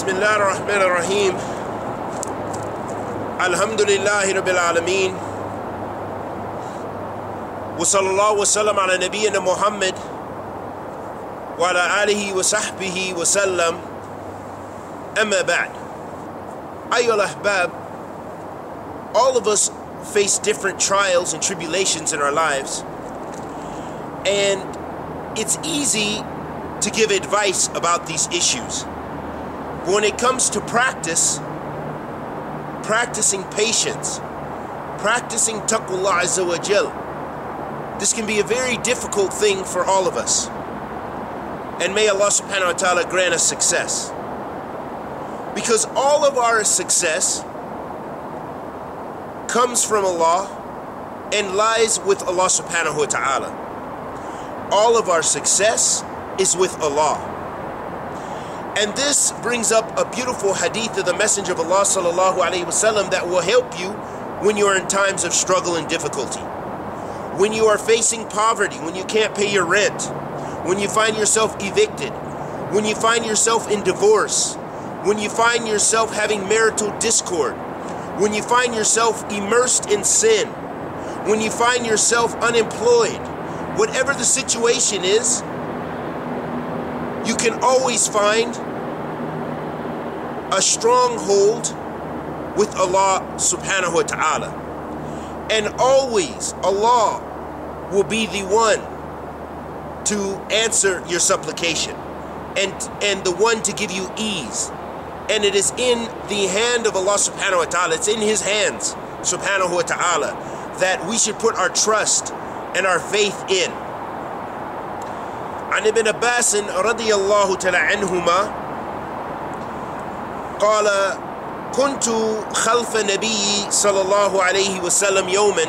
Bismillah ar-Rahman ar-Rahim. Alhamdulillahi Rabbil Alameen. Wa sallallahu wa sallam ala nabiyyina Muhammad wa ala alihi wa sahbihi wa sallam. Amma ba'd. Ayyul ahbab, all of us face different trials and tribulations in our lives, and it's easy to give advice about these issues. But when it comes to practicing patience, practicing taqwallah azza wa jal, this can be a very difficult thing for all of us. And may Allah subhanahu wa ta'ala grant us success. Because all of our success comes from Allah and lies with Allah subhanahu wa ta'ala. All of our success is with Allah. And this brings up a beautiful hadith of the Messenger of Allah sallallahu alaihi wasallam that will help you when you are in times of struggle and difficulty. When you are facing poverty, when you can't pay your rent, when you find yourself evicted, when you find yourself in divorce, when you find yourself having marital discord, when you find yourself immersed in sin, when you find yourself unemployed, whatever the situation is, you can always find a stronghold with Allah subhanahu wa ta'ala. And always Allah will be the one to answer your supplication and the one to give you ease. And it is in the hand of Allah subhanahu wa ta'ala, it's in His hands subhanahu wa ta'ala, that we should put our trust and our faith in. عن ابن عباس رضي الله تعالى عنهما قال كنت خلف نبي صلى الله عليه وسلم يوما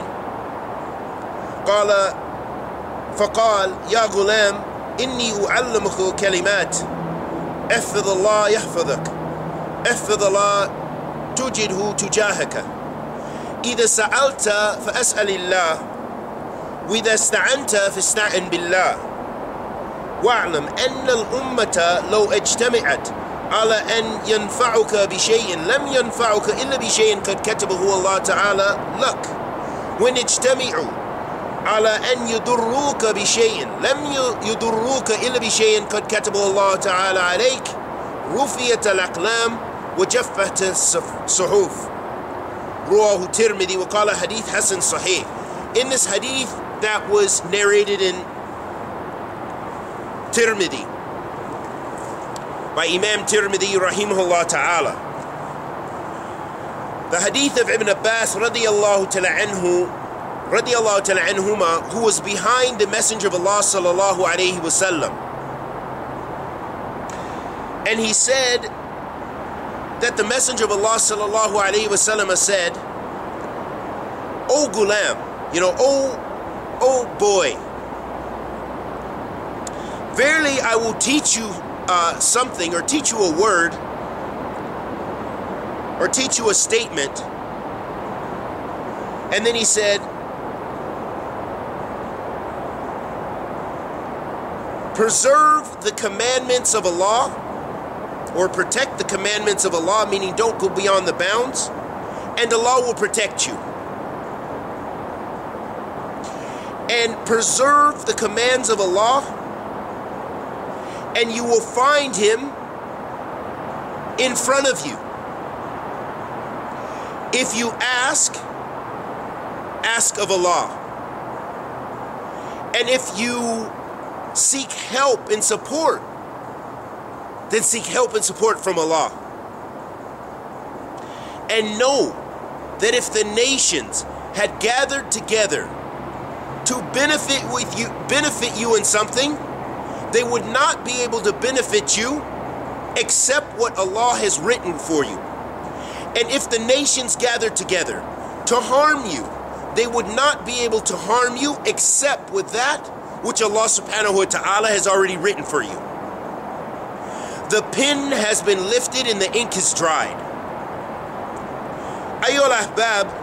قال فقال يا غلام إني أعلمك كلمات احفظ الله يحفظك احفظ الله تجده تجاهك إذا سألت فأسأل الله وإذا استعنت فاستعن بالله واعلم أن الأمة لو اجتمعت على أن ينفعك بشيء لم ينفعك إلا بشيء قد كتبه الله تعالى لك وإن اجتمعوا على أن يضروك بشيء لم يضروك إلا بشيء قد كتبه الله تعالى عليك رفيت الأقلام وجفت الصحف رواه الترمذي وقال حديث حسن صحيح. In this hadith that was narrated in Tirmidhi by Imam Tirmidhi rahimahullah ta'ala, the hadith of Ibn Abbas radiyallahu ta'ala anhuma, who was behind the Messenger of Allah sallallahu alayhi wasallam, and he said that the Messenger of Allah sallallahu alayhi wasallam said, "O Ghulam, O boy, verily I will teach you something, or teach you a word, or teach you a statement." And then he said, preserve the commandments of Allah, or protect the commandments of Allah, meaning don't go beyond the bounds, and Allah will protect you. And preserve the commands of Allah, and you will find Him in front of you. If you ask, ask of Allah. And if you seek help and support, then seek help and support from Allah. And know that if the nations had gathered together to benefit you in something, they would not be able to benefit you except what Allah has written for you. And if the nations gathered together to harm you, they would not be able to harm you except with that which Allah subhanahu wa ta'ala has already written for you. The pen has been lifted and the ink is dried. Ayyul Ahbab,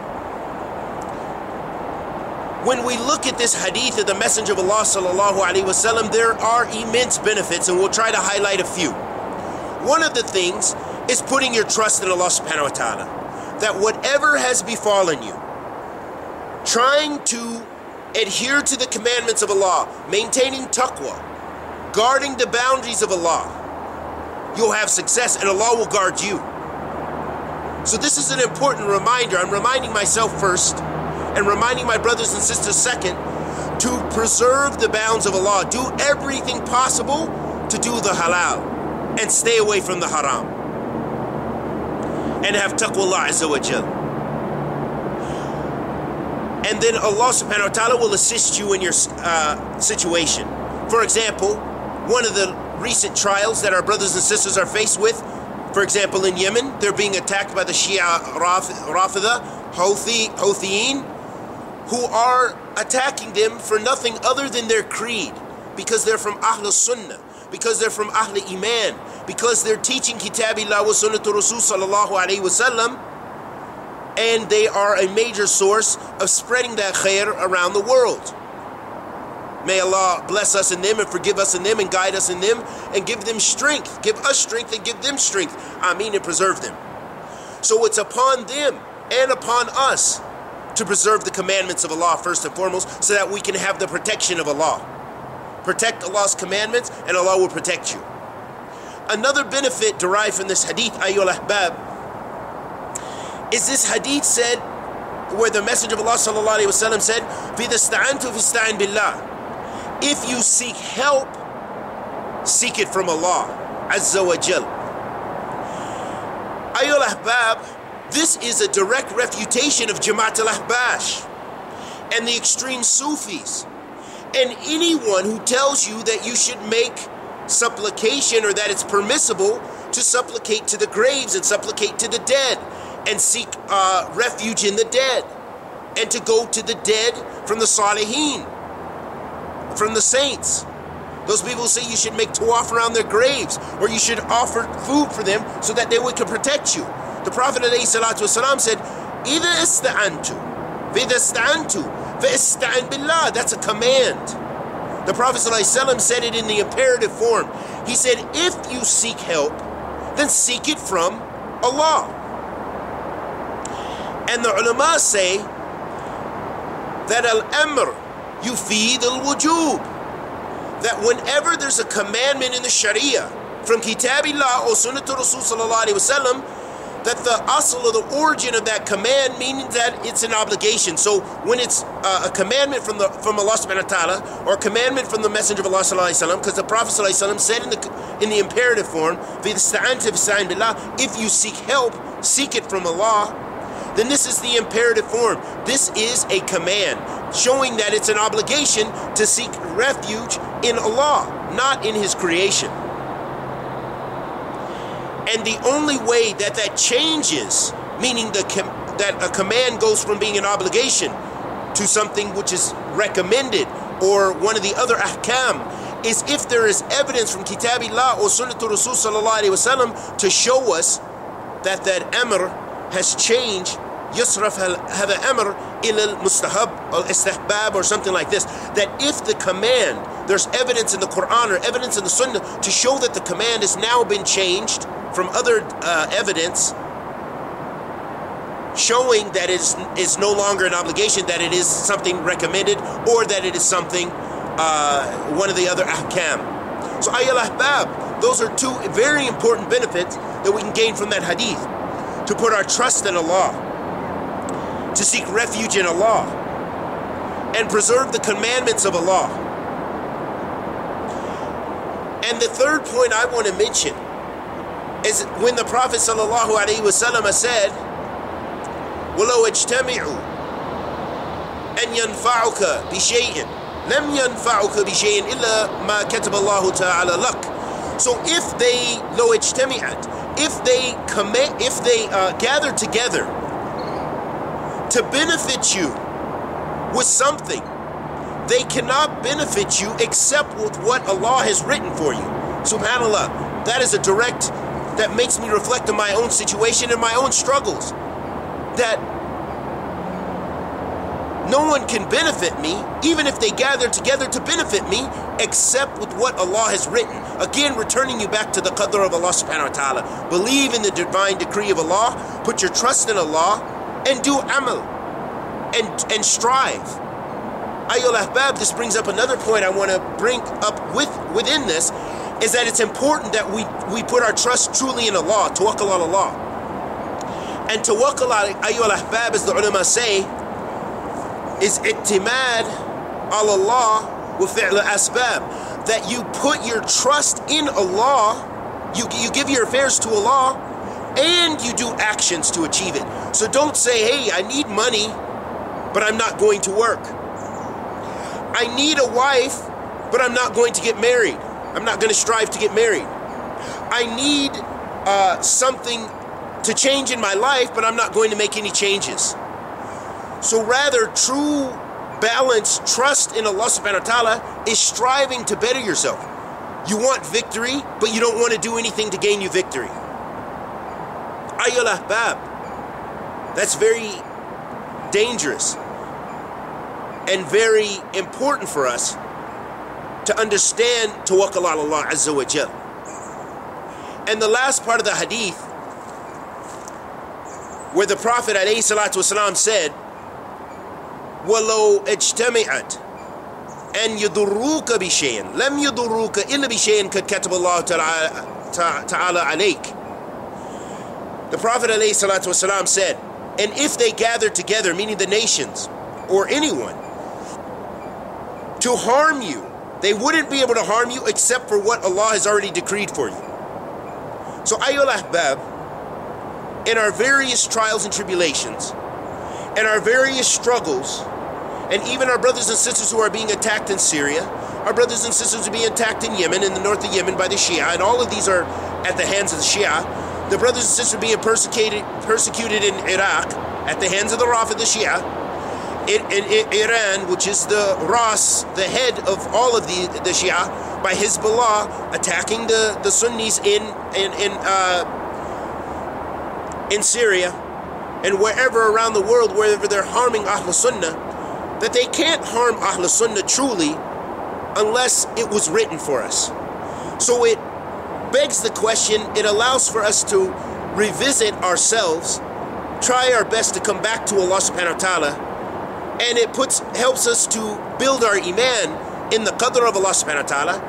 when we look at this hadith of the Messenger of Allah sallallahu alaihi wasallam, there are immense benefits, and we'll try to highlight a few. One of the things is putting your trust in Allah subhanahu wa ta'ala. That whatever has befallen you, trying to adhere to the commandments of Allah, maintaining taqwa, guarding the boundaries of Allah, you'll have success and Allah will guard you. So this is an important reminder. I'm reminding myself first and reminding my brothers and sisters second to preserve the bounds of Allah. Do everything possible to do the halal and stay away from the haram and have taqwallah azza wa jal. And then Allah subhanahu wa ta'ala will assist you in your situation. For example, one of the recent trials that our brothers and sisters are faced with, for example in Yemen, they're being attacked by the Shia Rafidah, Houthiin, who are attacking them for nothing other than their creed, because they're from Ahlul Sunnah, because they're from Ahlul Iman, because they're teaching Kitabillah wa Sunnatul Rasul sallallahu alayhi wa sallam, and they are a major source of spreading that khair around the world. May Allah bless us in them and forgive us in them and guide us in them and give them strength. Give us strength and give them strength. Ameen, and preserve them. So it's upon them and upon us to preserve the commandments of Allah first and foremost, so that we can have the protection of Allah. Protect Allah's commandments and Allah will protect you. Another benefit derived from this hadith, Ayyul Ahbab, is this hadith said, where the Messenger of Allah sallallahu alayhi wa sallam said, فَإِذَا اسْتَعَنْتُمْ فَاسْتَعِنْ بِاللَّهِ. If you seek help, seek it from Allah azza wa jal. Ahlul Ahbab, this is a direct refutation of Jama'at al-Ahbash and the extreme Sufis and anyone who tells you that you should make supplication or that it's permissible to supplicate to the graves and supplicate to the dead and seek refuge in the dead and to go to the dead from the Salihin, from the saints. Those people say you should make tawaf around their graves or you should offer food for them so that they can protect you. The Prophet ﷺ said, إِذَا اسْتَعَنْتُ فَإِذَا اسْتَعَنْتُ فَاسْتَعِنْ بِاللَّهِ. That's a command. The Prophet ﷺ said it in the imperative form. He said, if you seek help, then seek it from Allah. And the ulama say that al-amr yufid al-wujub, that whenever there's a commandment in the Sharia from Kitabillah or Sunnatul Rasul sallallahu alayhi wasallam, that the asl or the origin of that command means that it's an obligation. So when it's a commandment from Allah subhanahu wa ta'ala or a commandment from the Messenger of Allah sallallahu alayhi wasallam, because the Prophet sallallahu alayhi wasallam said in the imperative form, if you seek help, seek it from Allah, then this is the imperative form. This is a command, showing that it's an obligation to seek refuge in Allah, not in His creation. And the only way that changes, meaning that a command goes from being an obligation to something which is recommended or one of the other ahkam, is if there is evidence from Kitabillah or Sunnatul Rasul sallallahu alayhi wa sallam to show us that amr has changed, yusraf hadha amr ila al-mustahab al-istihbab, or something like this, that if the command, there's evidence in the Quran or evidence in the Sunnah to show that the command has now been changed from other evidence, showing that it is no longer an obligation, that it is something recommended, or that it is something, one of the other ahkam. So Ahlul Ahbab, those are two very important benefits that we can gain from that hadith. To put our trust in Allah, to seek refuge in Allah, and preserve the commandments of Allah. And the third point I want to mention is when the Prophet sallallahu alaihi wasallam said, وَلَوْ اجْتَمِعُوا أَنْ يَنْفَعُكَ بِشَيْءٍ لَمْ يَنْفَعُكَ بِشَيْءٍ إِلَّا مَا كَتَبَ اللَّهُ تَعَالَى لَكَ. So if they لَوْ اجْتَمِعَتْ, if they gather together to benefit you with something, they cannot benefit you except with what Allah has written for you. SubhanAllah, that is a direct, that makes me reflect on my own situation and my own struggles. That No one can benefit me, even if they gather together to benefit me, except with what Allah has written. Again, returning you back to the qadr of Allah subhanahu wa ta'ala. Believe in the divine decree of Allah, put your trust in Allah, and do amal, and strive. Ayyul Ahbab, this brings up another point I want to bring up within this, is that it's important that we put our trust truly in Allah, tawakkul on Allah. And tawakkul, ayyul ahbab, as the ulama say, is i'timad ala Allah wa fi'l asbab. That you put your trust in Allah, you give your affairs to Allah, and you do actions to achieve it. So don't say, hey, I need money, but I'm not going to work. I need a wife, but I'm not going to get married. I'm not going to strive to get married. I need something to change in my life, but I'm not going to make any changes. So rather, true balance, trust in Allah subhanahu wa ta'ala is striving to better yourself. You want victory, but you don't want to do anything to gain you victory. Ayyul ahbab, that's very dangerous and very important for us to understand tawakkul ala Allah azza wa jal. And the last part of the hadith, where the Prophet ﷺ said, وَلَوْ اجْتَمِعَتْ أَنْ يُضُرُّوكَ بِشَيْءٍ لَمْ يُضُرُّوكَ إِلَّا بِشَيْءٍ قَدْ كَتَبَ اللَّهُ تَعَالَى عَلَيْكَ. The Prophet ﷺ said, and if they gather together, meaning the nations or anyone, to harm you, they wouldn't be able to harm you except for what Allah has already decreed for you. So ayyul ahbab, in our various trials and tribulations, and our various struggles, and even our brothers and sisters who are being attacked in Syria, our brothers and sisters who are being attacked in Yemen, in the north of Yemen by the Shia, and all of these are at the hands of the Shia, the brothers and sisters being persecuted in Iraq at the hands of the Rafidah, the Shia, in Iran, which is the Ras, the head of all of the Shia, by Hezbollah attacking the Sunnis in Syria, and wherever around the world, wherever they're harming Ahlul Sunnah, that they can't harm Ahlul Sunnah truly unless it was written for us. So it begs the question, it allows for us to revisit ourselves, try our best to come back to Allah subhanahu wa ta'ala, and it helps us to build our iman in the qadr of Allah subhanahu wa ta'ala,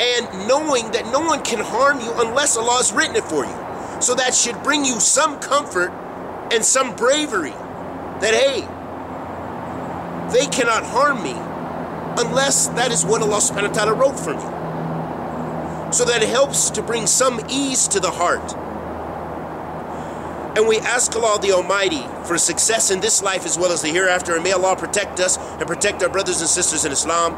and knowing that no one can harm you unless Allah has written it for you. So that should bring you some comfort and some bravery that, hey, they cannot harm me unless that is what Allah subhanahu wa ta'ala wrote for me. So that it helps to bring some ease to the heart. And we ask Allah the Almighty for success in this life as well as the hereafter. And may Allah protect us and protect our brothers and sisters in Islam.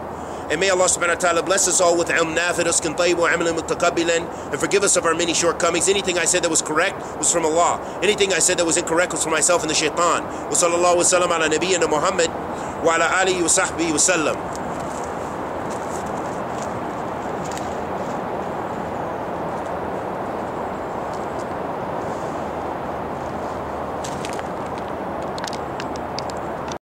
And may Allah subhanahu wa ta'ala bless us all with ilm nafid, uskin tayyib wa amalan mutaqabbilan, and forgive us of our many shortcomings. Anything I said that was correct was from Allah. Anything I said that was incorrect was from myself and the shaitan. Wa sallallahu wa sallam ala nabiyyina Muhammad wa ala alihi wa sahbihi wa sallam.